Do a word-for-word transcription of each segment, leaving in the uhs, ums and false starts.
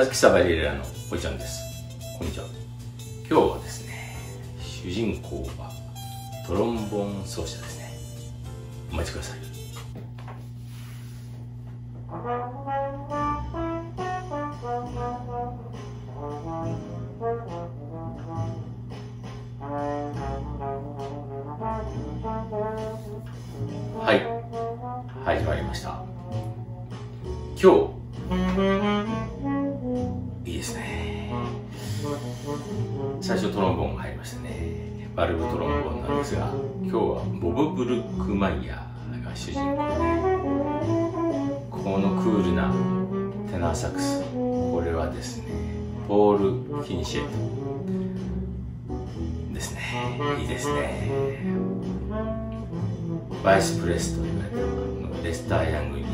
茶漬けサバリエラのおじちゃんです。こんにちは。今日はですね、主人公はトロンボーン奏者ですね。お待ちください。はい、始まりました。今日いいですね。最初トロンボーンが入りましたね。バルブトロンボーンなんですが、今日はボブ・ブルックマイヤーが主人公で、このクールなテナーサックス、これはですねポール・キンシェットですね。いいですね。バイス・プレスと言われたレスター・ヤングに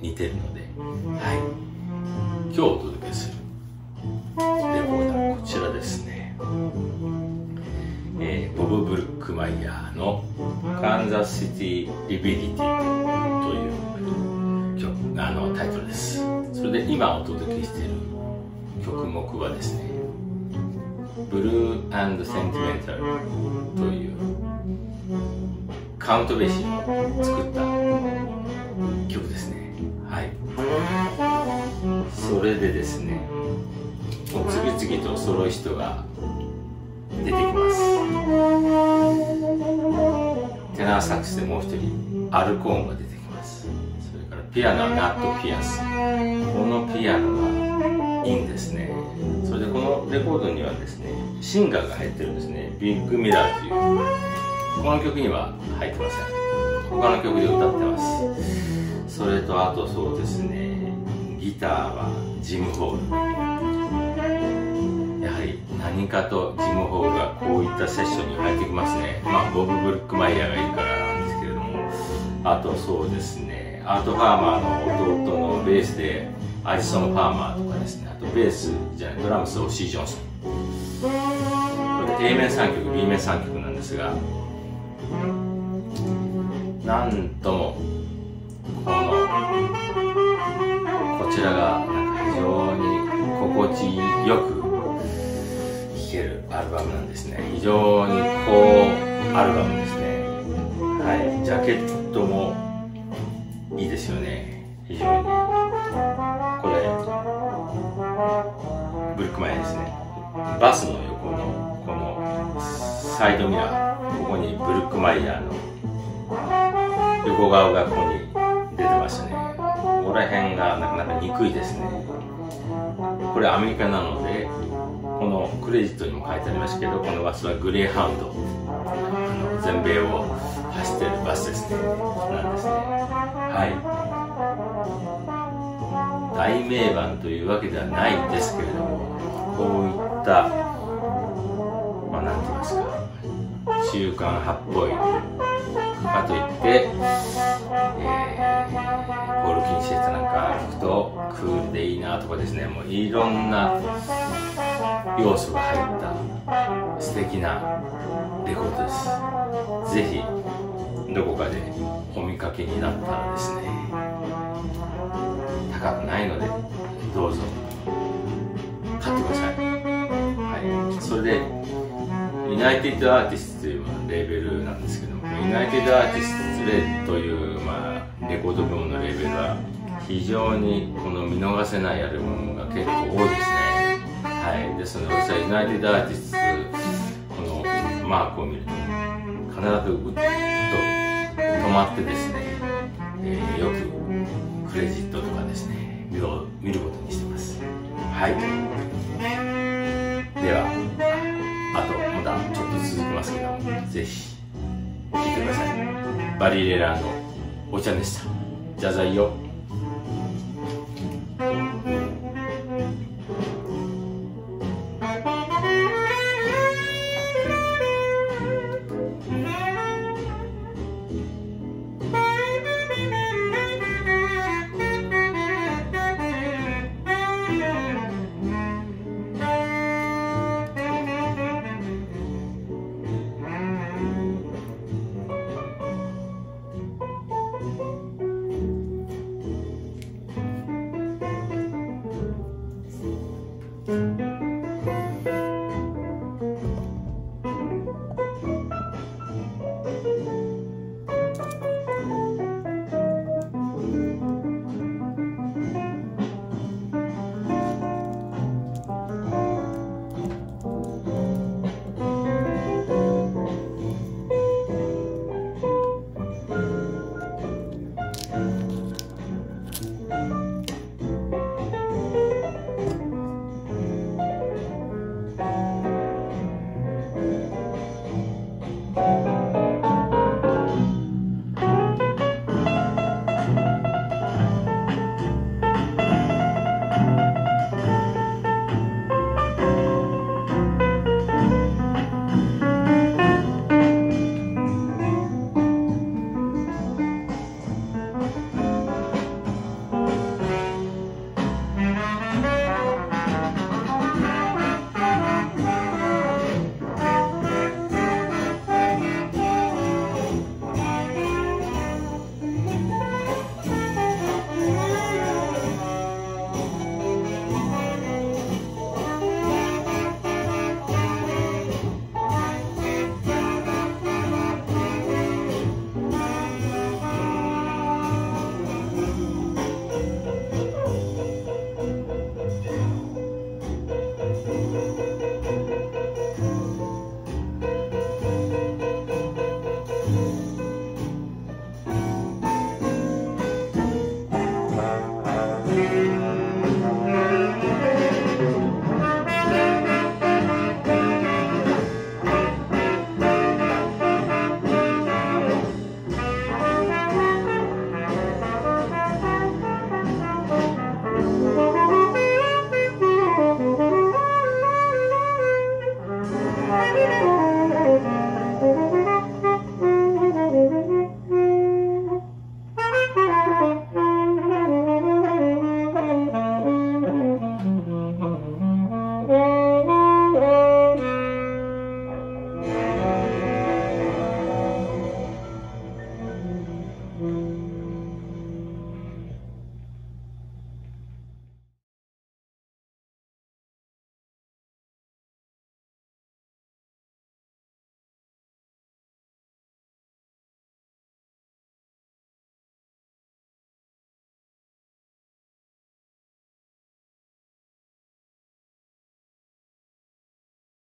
似てるので、はい、今日お届けするレコーダーこちらですね、えー、ボブ・ブルックマイヤーの「カンザス・シティ・リビリティ」という曲、あのタイトルです。それで今お届けしている曲目はですね「ブルー・アンド・センティメンタル」というカウント・ベーシーを作った曲ですね。はい、それでですね、もう次々と揃い人が出てきます。テナーサックスでもう一人アルコーンが出てきます。それからピアノはナット・ピアス、このピアノがいいんですね。それでこのレコードにはですねシンガーが入ってるんですね。ビッグ・ミラーというこの曲には入ってません。他の曲で歌ってます。それとあとそうですね、ギターはジム・ホール。やはり何かとジム・ホールがこういったセッションに入ってきますね。まあボブ・ブルックマイヤーがいるからなんですけれども、あとそうですね、アート・ファーマーの弟のベースでアリソン・ファーマーとかですね、あとベースじゃない、ドラムスオシー・ジョンソン。これ A 面さんきょく B 面さんきょくなんですが、なんともこのこちらがなんか非常に心地よく聴けるアルバムなんですね。非常に高アルバムですね。はい、ジャケットもいいですよね。非常にこれブルックマイヤーですね。バスの横のこのサイドミラー、ここにブルックマイヤーの横顔がここに出てましたね。ここら辺がなかなか憎いですね。これアメリカなので、このクレジットにも書いてありますけど、このバスはグレーハウンド、あの全米を走ってるバスですね、なんですね。はい、大名盤というわけではないですけれども、こういったまあ何て言いますか、中間派っぽいかといって、えーポール・キンシェットなんか聞くとクールでいいなとかですね、もういろんな要素が入った素敵なレコードです。ぜひどこかでお見かけになったらですね、高くないのでどうぞ買ってください。はい、それでユナイテッド・アーティストというレーベルなんですけども、ユナイテッド・アーティスト・レッドというまあレコード部門のレベルは非常にこの見逃せないアルバムが結構多いですね。はい、ですので私はユナイテッド・アーティスト、このマークを見ると必ずうっと止まってですね、えー、よくクレジットとかですね見る、見ることにしてます。はい、ではあとまだちょっと続きますけども、ぜひ聴いてください。バリレラのおじちゃんでした。じゃざいよ。